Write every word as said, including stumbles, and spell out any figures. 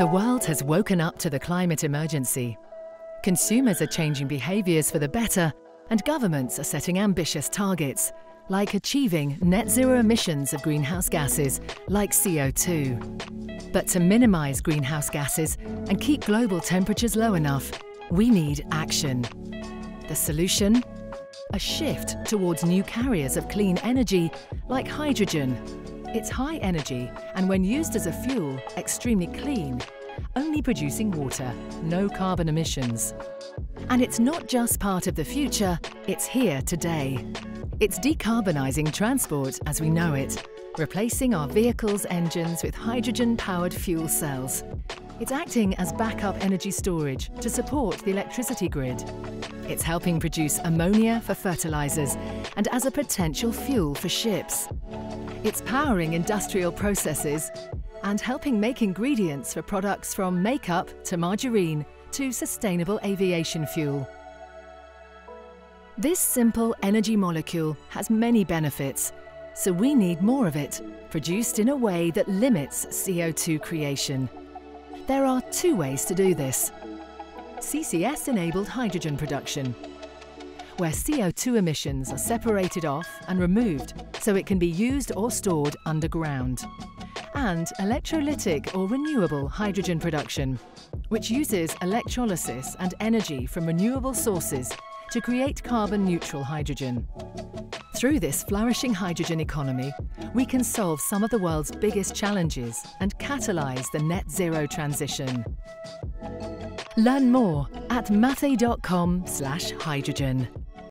The world has woken up to the climate emergency. Consumers are changing behaviours for the better, and governments are setting ambitious targets, like achieving net zero emissions of greenhouse gases, like C O two. But to minimise greenhouse gases and keep global temperatures low enough, we need action. The solution? A shift towards new carriers of clean energy, like hydrogen. It's high energy, and when used as a fuel, extremely clean, only producing water, no carbon emissions. And it's not just part of the future, it's here today. It's decarbonising transport as we know it, replacing our vehicles' engines with hydrogen-powered fuel cells. It's acting as backup energy storage to support the electricity grid. It's helping produce ammonia for fertilisers and as a potential fuel for ships. It's powering industrial processes and helping make ingredients for products from makeup to margarine to sustainable aviation fuel. This simple energy molecule has many benefits, so we need more of it, produced in a way that limits C O two creation. There are two ways to do this. C C S-enabled hydrogen production, where C O two emissions are separated off and removed so it can be used or stored underground. And electrolytic or renewable hydrogen production, which uses electrolysis and energy from renewable sources to create carbon-neutral hydrogen. Through this flourishing hydrogen economy, we can solve some of the world's biggest challenges and catalyse the net zero transition. Learn more at matthey dot com slash hydrogen.